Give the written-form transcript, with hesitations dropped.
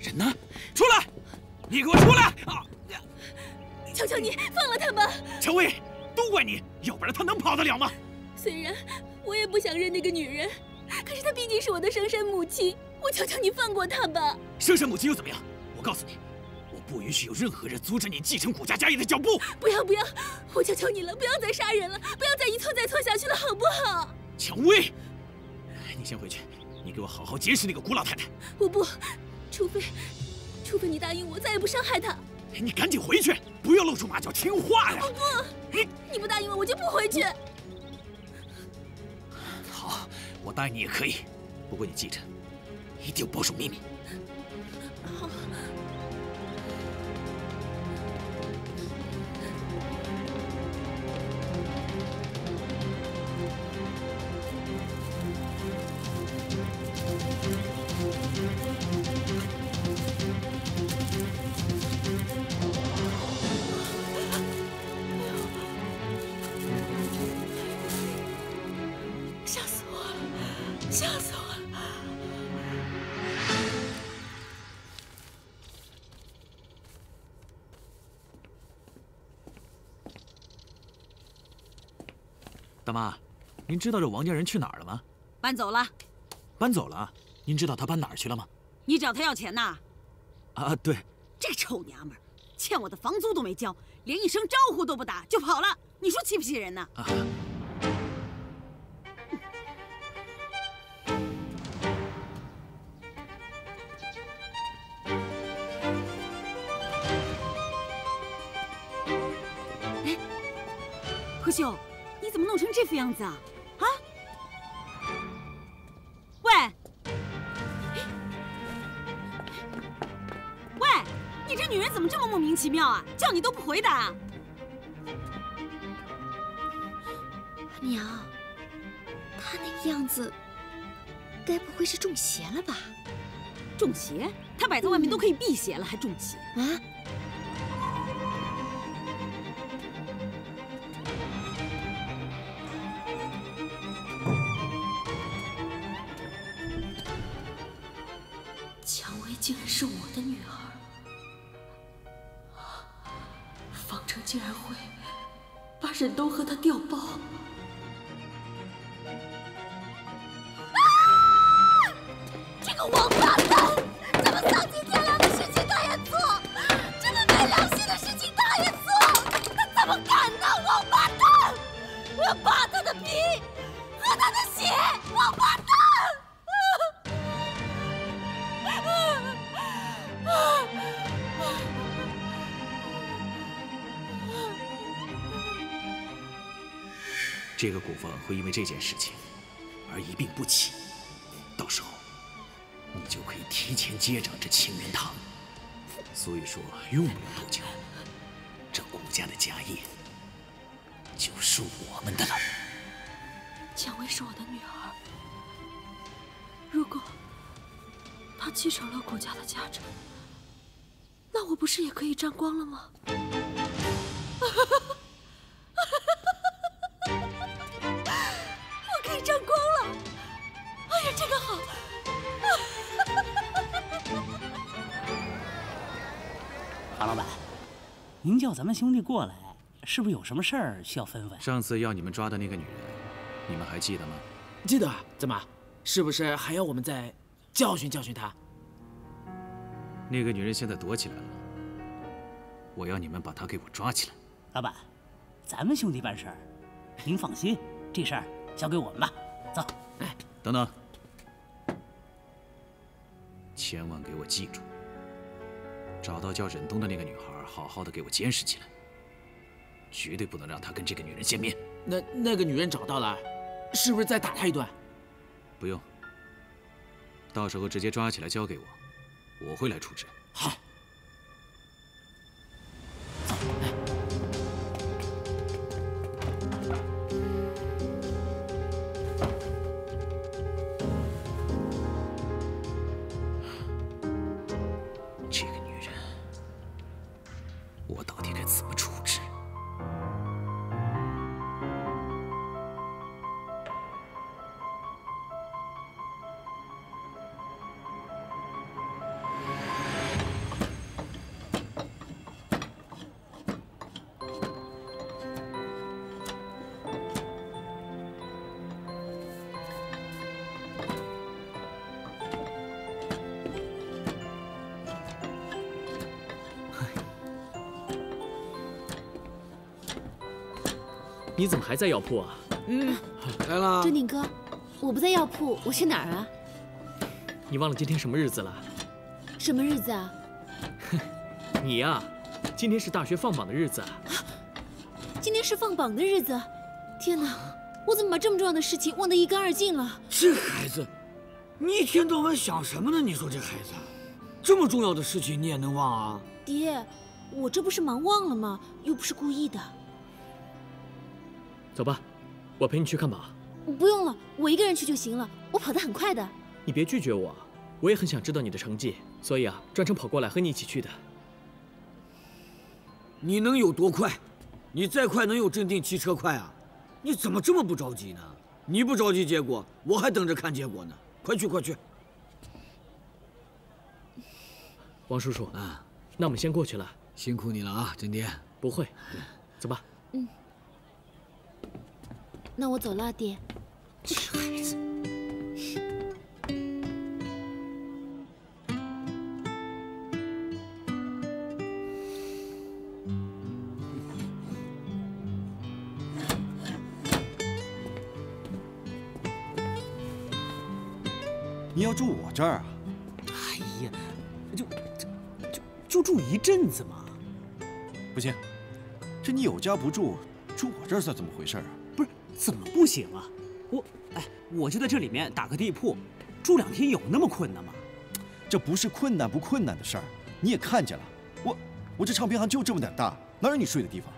人呢？出来！你给我出来！啊！求求你放了他吧！乔薇，都怪你，要不然他能跑得了吗？虽然我也不想认那个女人，可是她毕竟是我的生身母亲，我求求你放过她吧！生身母亲又怎么样？我告诉你。 不允许有任何人阻止你继承古家家业的脚步！不要不要，我求求你了，不要再杀人了，不要再一错再错下去了，好不好？蔷薇，你先回去，你给我好好结识那个古老太太。我不，除非你答应我再也不伤害她。你赶紧回去，不要露出马脚，听话呀！我不，你不答应我，我就不回去。好，我答应你也可以，不过你记着，一定要保守秘密。好。 大妈，您知道这王家人去哪儿了吗？搬走了。搬走了？您知道他搬哪儿去了吗？你找他要钱呐？啊，对。这臭娘们儿，欠我的房租都没交，连一声招呼都不打就跑了，你说气不气人呢？啊。哎，何秀。 怎么弄成这副样子啊？啊！喂，喂，你这女人怎么这么莫名其妙啊？叫你都不回答。娘，她那个样子，该不会是中邪了吧？中邪？她摆在外面都可以辟邪了，还中邪啊？ 竟然是我的女儿，方程竟然会把忍冬和她调包！啊！这个王八蛋，这么丧尽天良的事情他也做，这么没良心的事情他也做，他怎么敢呢？王八蛋！我要扒他的皮，喝他的血！王八蛋！ 这个古风会因为这件事情而一病不起，到时候你就可以提前接掌这清源堂。所以说，用不了多久，这古家的家业就是我们的了。蔷薇是我的女儿，如果她继承了古家的家产，那我不是也可以沾光了吗？沾光了！哎呀，这个好！韩老板，您叫咱们兄弟过来，是不是有什么事儿需要分分？上次要你们抓的那个女人，你们还记得吗？记得。怎么？是不是还要我们再教训教训她？那个女人现在躲起来了，我要你们把她给我抓起来。老板，咱们兄弟办事儿，您放心，这事儿。 交给我们吧，走。哎，等等，千万给我记住，找到叫忍冬的那个女孩，好好的给我监视起来，绝对不能让她跟这个女人见面。那个女人找到了，是不是再打她一顿？不用，到时候直接抓起来交给我，我会来处置。好。你怎么还在药铺啊？嗯，来了。正定哥，我不在药铺，我去哪儿啊？你忘了今天什么日子了？什么日子啊？你呀，今天是大学放榜的日子啊！今天是放榜的日子，天哪，我怎么把这么重要的事情忘得一干二净了？这孩子，你一天到晚想什么呢？你说这孩子，这么重要的事情你也能忘啊？爹，我这不是忙忘了吗？又不是故意的。走吧，我陪你去看榜。不用了，我一个人去就行了，我跑得很快的。你别拒绝我，我也很想知道你的成绩，所以啊，专程跑过来和你一起去的。 你能有多快？你再快能有正定骑车快啊？你怎么这么不着急呢？你不着急结果，我还等着看结果呢。快去快去！王叔叔啊，那我们先过去了，辛苦你了啊，真爹。不会，走吧。嗯。那我走了，爹。这孩子。 你要住我这儿啊？哎呀，就住一阵子嘛。不行，这你有家不住，住我这儿算怎么回事啊？不是，怎么不行啊？我就在这里面打个地铺，住两天有那么困难吗？这不是困难不困难的事儿，你也看见了，我这唱片行就这么点大，哪有你睡的地方？